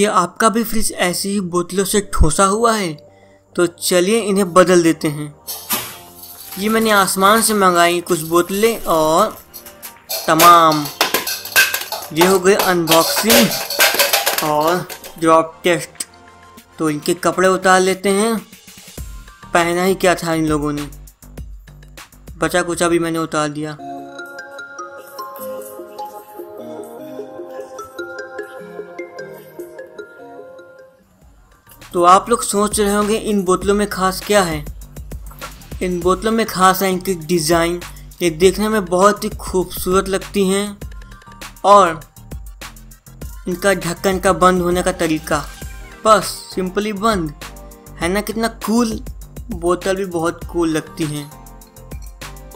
क्या आपका भी फ्रिज ऐसी ही बोतलों से ठूसा हुआ है? तो चलिए इन्हें बदल देते हैं। ये मैंने आसमान से मंगाई कुछ बोतलें और तमाम ये हो गए अनबॉक्सिंग और ड्रॉप टेस्ट। तो इनके कपड़े उतार लेते हैं, पहना ही क्या था इन लोगों ने, बचा कुचा भी मैंने उतार दिया। तो आप लोग सोच रहे होंगे इन बोतलों में खास क्या है। इन बोतलों में खास है इनकी डिज़ाइन, ये देखने में बहुत ही खूबसूरत लगती हैं और इनका ढक्कन का बंद होने का तरीका, बस सिंपली बंद है ना, कितना कूल। बोतल भी बहुत कूल लगती हैं।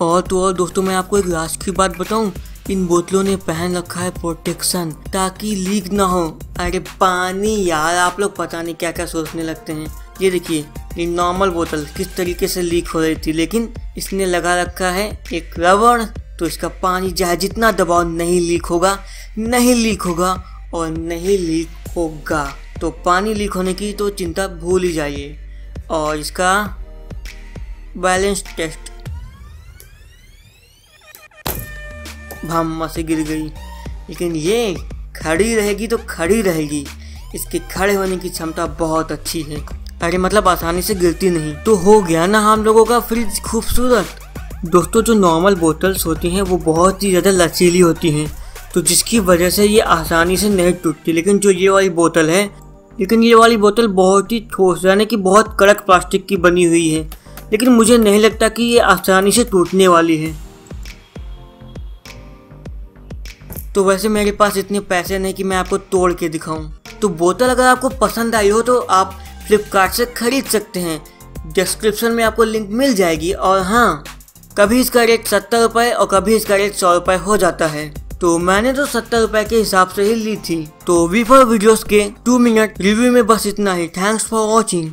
और तो और दोस्तों मैं आपको एक राज की बात बताऊं, इन बोतलों ने पहन रखा है प्रोटेक्शन ताकि लीक ना हो। अरे पानी यार, आप लोग पता नहीं क्या क्या सोचने लगते हैं। ये देखिए ये नॉर्मल बोतल किस तरीके से लीक हो रही थी, लेकिन इसने लगा रखा है एक रबड़, तो इसका पानी चाहे जितना दबाओ नहीं लीक होगा, नहीं लीक होगा और नहीं लीक होगा। तो पानी लीक होने की तो चिंता भूल ही जाइए। और इसका बैलेंस टेस्ट, भामा से गिर गई, लेकिन ये खड़ी रहेगी तो खड़ी रहेगी, इसके खड़े होने की क्षमता बहुत अच्छी है। अरे मतलब आसानी से गिरती नहीं। तो हो गया ना हम लोगों का फ्रिज खूबसूरत। दोस्तों जो नॉर्मल बोतल्स होती हैं वो बहुत ही ज़्यादा लचीली होती हैं, तो जिसकी वजह से ये आसानी से नहीं टूटती, लेकिन जो ये वाली बोतल है, लेकिन ये वाली बोतल बहुत ही ठोस यानी कि बहुत कड़क प्लास्टिक की बनी हुई है, लेकिन मुझे नहीं लगता कि ये आसानी से टूटने वाली है। तो वैसे मेरे पास इतने पैसे नहीं कि मैं आपको तोड़ के दिखाऊं। तो बोतल अगर आपको पसंद आई हो तो आप फ्लिपकार्ट से ख़रीद सकते हैं, डिस्क्रिप्शन में आपको लिंक मिल जाएगी। और हाँ, कभी इसका रेट 70 रुपये और कभी इसका रेट 100 रुपये हो जाता है, तो मैंने तो 70 रुपये के हिसाब से ही ली थी। तो वी4 वीडियोज़ के 2 मिनट रिव्यू में बस इतना ही। Thanks for watching.